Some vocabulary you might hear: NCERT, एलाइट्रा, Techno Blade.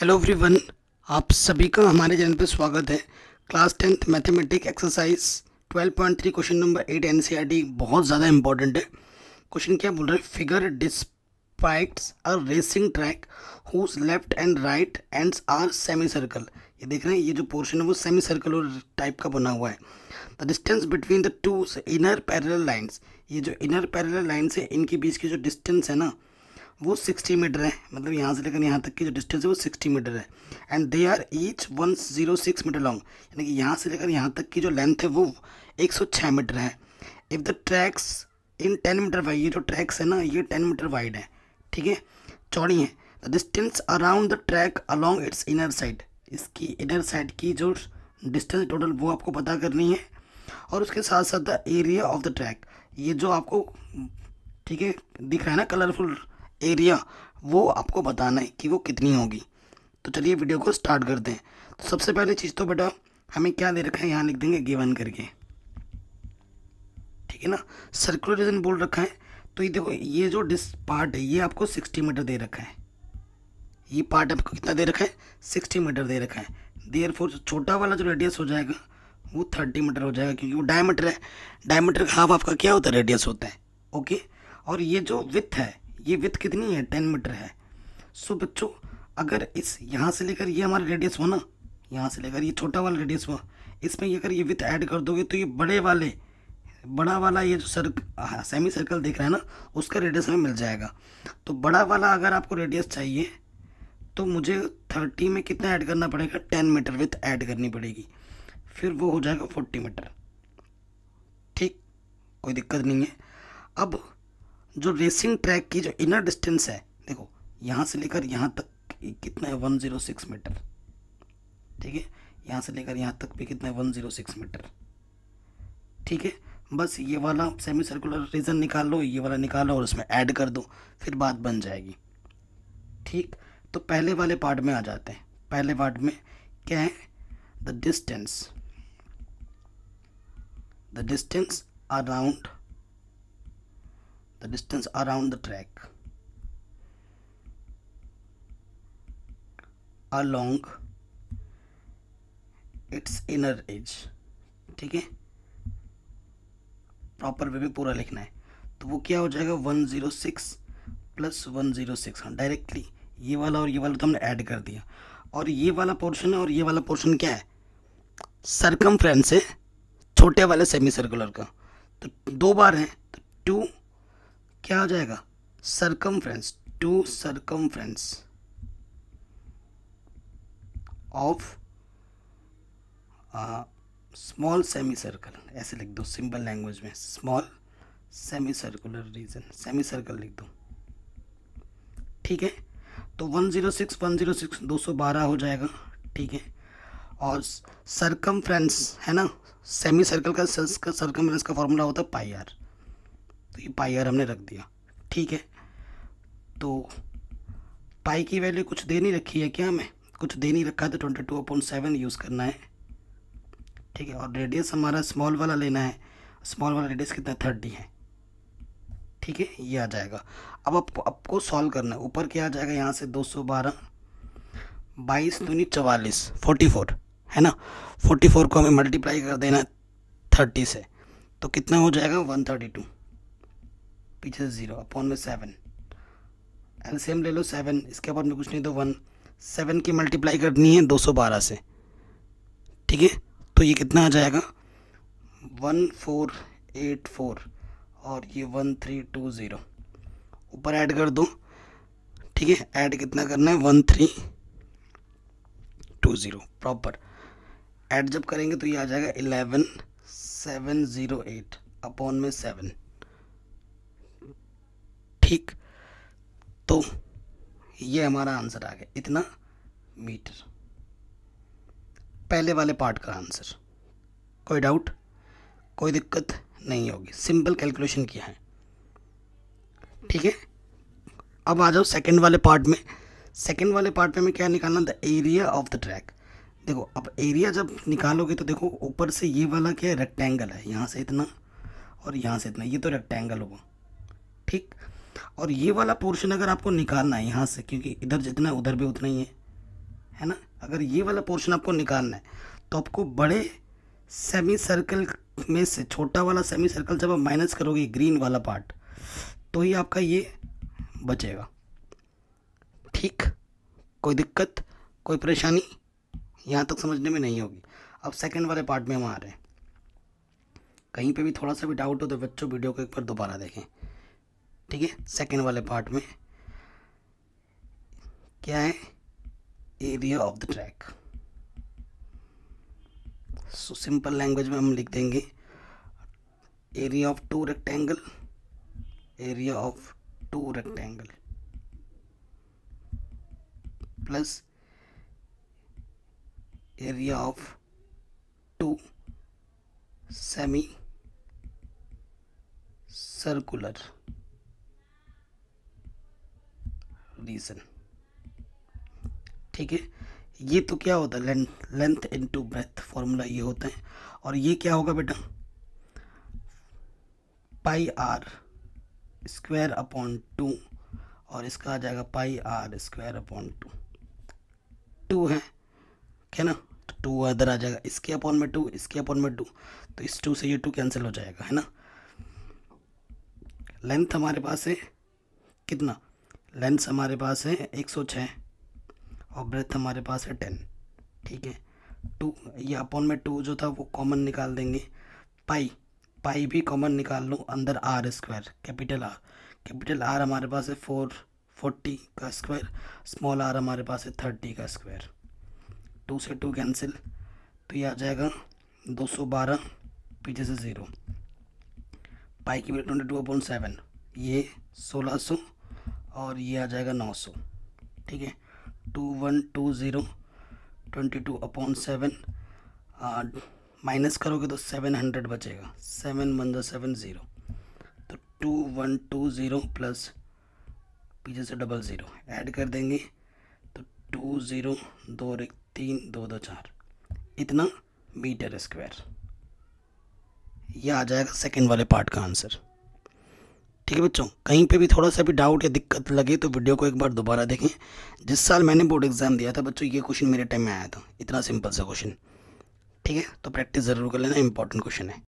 Hello everyone, आप सभी का हमारे चैनल पर स्वागत है। Class tenth mathematics exercise 12.3 question number 8 NCERT बहुत ज़्यादा इंपॉर्टेंट है। क्वेश्चन क्या बोल रहा है? Figure depicts a racing track whose left and right ends are semi circle. ये देख रहे हैं, ये जो पोर्शन है वो सेमी सर्कल और टाइप का बना हुआ है। The distance between the two inner parallel lines, ये जो इनर पैरेलल लाइन्स है इनके बीच की जो डिस्टेंस है ना वो 60 मीटर है। मतलब यहाँ से लेकर यहाँ तक की जो डिस्टेंस है वो 60 मीटर है। And they are each 106 metre long, यानी कि यहाँ से लेकर यहाँ तक की जो लेंथ है वो 106 मीटर है। If the tracks in 10 metre wide, ये जो ट्रैक्स है ना ये 10 मीटर वाइड है, ठीक है, चौड़ी है। The distance around the track along its inner side, इसकी इनर साइड की जो डिस्टेंस टोटल वो आपको पता करनी है। और उसके साथ साथ the area of the track, ये जो आपको ठीक है दिख रहा है ना कलरफुल एरिया, वो आपको बताना है कि वो कितनी होगी। तो चलिए वीडियो को स्टार्ट करते हैं। तो सबसे पहले चीज़ तो बेटा हमें क्या दे रखा है, यहाँ लिख देंगे गिवन करके, ठीक है ना। सर्कुलराइजेशन बोल रखा है, तो ये देखो ये जो पार्ट है ये आपको 60 मीटर दे रखा है। ये पार्ट आपको कितना दे रखा है? 60 मीटर दे रखा है। देयरफॉर छोटा वाला जो रेडियस हो जाएगा वो 30 मीटर हो जाएगा, क्योंकि वो डायमीटर है। डायमीटर का हाफ आपका क्या होता है? रेडियस होता है, ओके। और ये जो विड्थ है, ये विड्थ कितनी है? 10 मीटर है। सो बच्चों अगर इस यहाँ से लेकर ये हमारा रेडियस हो ना, यहाँ से लेकर ये छोटा वाला रेडियस हो, इसमें ये अगर ये विड्थ ऐड कर दोगे तो ये बड़ा वाला ये जो सेमी सर्कल देख रहा है ना उसका रेडियस हमें मिल जाएगा। तो बड़ा वाला अगर आपको रेडियस चाहिए तो मुझे 30 में कितना ऐड करना पड़ेगा? 10 मीटर विड्थ ऐड करनी पड़ेगी, फिर वो हो जाएगा 40 मीटर, ठीक, कोई दिक्कत नहीं है। अब जो रेसिंग ट्रैक की जो इनर डिस्टेंस है, देखो यहाँ से लेकर यहाँ तक कितना है? 106 मीटर, ठीक है। यहाँ से लेकर यहाँ तक भी कितना है? 106 मीटर, ठीक है। बस ये वाला सेमी सर्कुलर रीजन निकाल लो, ये वाला निकालो और उसमें ऐड कर दो, फिर बात बन जाएगी, ठीक। तो पहले वाले पार्ट में आ जाते हैं। पहले पार्ट में क्या है? the distance around the track along its inner edge, ठीक है। प्रॉपर वे में पूरा लिखना है, तो वो क्या हो जाएगा? 106 प्लस 106, हाँ डायरेक्टली ये वाला और ये वाला तो हमने ऐड कर दिया। और ये वाला पोर्शन है और ये वाला पोर्शन क्या है? सर्कमफ्रेंस है छोटे वाले सेमी सर्कुलर का, तो दो बार है तो 2 क्या हो जाएगा? Circumference, 2 circumference of small semi circle, ऐसे लिख दो सिंपल लैंग्वेज में, small semi circular region, semi circle लिख दो, ठीक है। तो 106 212 हो जाएगा, ठीक है। और सर्कमफ्रेंस है ना सेमी सर्कल का, सर्कमफ्रेंस का फॉर्मूला होता है पाई आर, तो ये पाई आर हमने रख दिया, ठीक है। तो पाई की वैल्यू कुछ दे नहीं रखी है क्या? हमें कुछ दे नहीं रखा है, तो 22/7 यूज़ करना है, ठीक है। और रेडियस हमारा स्मॉल वाला लेना है, स्मॉल वाला रेडियस कितना? 30 है, ठीक है, ये आ जाएगा। अब आपको सॉल्व करना है। ऊपर क्या आ जाएगा? यहाँ से 212 22 दूनी 44 44 है ना, 44 को हमें मल्टीप्लाई कर देना है 30 से, तो कितना हो जाएगा? 132, पीछे 0 अपॉन में 7, एलसीएम ले लो 7, इसके अपॉन में कुछ नहीं तो 1, 7 की मल्टीप्लाई करनी है 212 से, ठीक है। तो ये कितना आ जाएगा? 1484 और ये 1320 ऊपर ऐड कर दो, ठीक है। ऐड कितना करना है? 1320 प्रॉपर ऐड जब करेंगे तो ये आ जाएगा 11708 अपॉन में 7, ठीक। तो ये हमारा आंसर आ गया, इतना मीटर पहले वाले पार्ट का आंसर। कोई डाउट, कोई दिक्कत नहीं होगी, सिंपल कैलकुलेशन किया है, ठीक है। अब आ जाओ सेकंड वाले पार्ट में। सेकंड वाले पार्ट में क्या निकालना? The area of the track. देखो अब एरिया जब निकालोगे तो देखो ऊपर से ये वाला क्या है? रेक्टेंगल है, यहाँ से इतना और यहाँ से इतना, ये तो रेक्टेंगल होगा, ठीक। और ये वाला पोर्शन अगर आपको निकालना है यहाँ से, क्योंकि इधर जितना उधर भी उतना ही है, है ना, अगर ये वाला पोर्शन आपको निकालना है तो आपको बड़े सेमी सर्कल में से छोटा वाला सेमी सर्कल जब आप माइनस करोगे ग्रीन वाला पार्ट, तो ही आपका ये बचेगा। ठीक, कोई दिक्कत कोई परेशानी यहाँ तक समझने में नहीं होगी। अब सेकंड वाले पार्ट में हम आ रहे हैं। कहीं पे भी थोड़ा सा भी डाउट हो तो बच्चों वीडियो को एक बार दोबारा देखें, ठीक है। सेकंड वाले पार्ट में क्या है, area of the track. So simple language में हम लिख देंगे area of two rectangle, area of two rectangle plus area of two semi circular region, ठीक है। ये तो क्या होता है, लेंथ इनटू ब्रेथ फॉर्मूला ये होता है। और ये क्या होगा बेटा, pi are square upon two, और इसका आ जाएगा pi are square upon two. Two है ना, टू इधर आ जाएगा, इसके अपॉन में टू, इसके अपॉन में टू, तो इस टू से ये टू कैंसिल हो जाएगा, है ना। लेंथ हमारे पास है कितना, लेंथ हमारे पास है 106 और ब्रेथ हमारे पास है 10, ठीक है। टू ये अपॉन में टू जो था वो कॉमन निकाल देंगे, पाई पाई भी कॉमन निकाल लो, अंदर are square, capital R, capital R हमारे पास है 440 का स्क्वायर, स्मॉल आर हमारे पास है 30 का स्क्वायर। टू से टू कैंसिल, तो ये आ जाएगा 212, पीछे से ज़ीरो, पाई की 22/7, ये 1600 और ये आ जाएगा 900, ठीक है। 2120 22/7 माइनस करोगे तो 700 बचेगा, 7 × 7 0, तो 2120 प्लस पीछे से 00 ऐड कर देंगे, तो 20 2 3 2 2 4 इतना मीटर स्क्वायर। यह आ जाएगा सेकेंड वाले पार्ट का आंसर, ठीक है बच्चों। कहीं पे भी थोड़ा सा भी डाउट या दिक्कत लगे तो वीडियो को एक बार दोबारा देखें। जिस साल मैंने बोर्ड एग्जाम दिया था बच्चों, ये क्वेश्चन मेरे टाइम में आया था, इतना सिंपल सा क्वेश्चन, ठीक है। तो प्रैक्टिस ज़रूर कर लेना, इंपॉर्टेंट क्वेश्चन है।